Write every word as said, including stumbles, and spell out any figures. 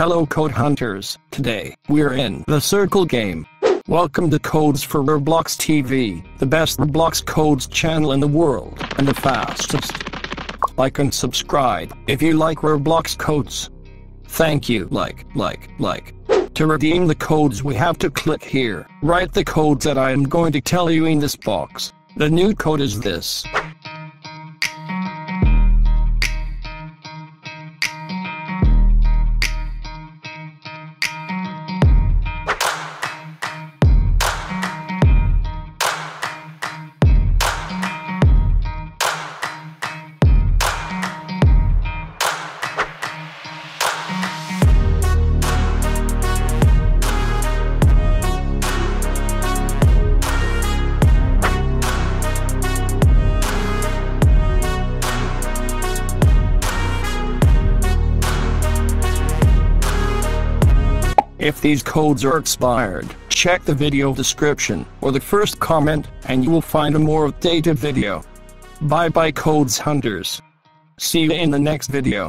Hello Code Hunters, today, we're in the Circle game. Welcome to Codes for Roblox T V, the best Roblox codes channel in the world, and the fastest. Like and subscribe, if you like Roblox codes. Thank you. Like, like, like. To redeem the codes we have to click here, write the codes that I am going to tell you in this box. The new code is this. If these codes are expired, check the video description or the first comment and you will find a more updated video. Bye bye Codes Hunters. See you in the next video.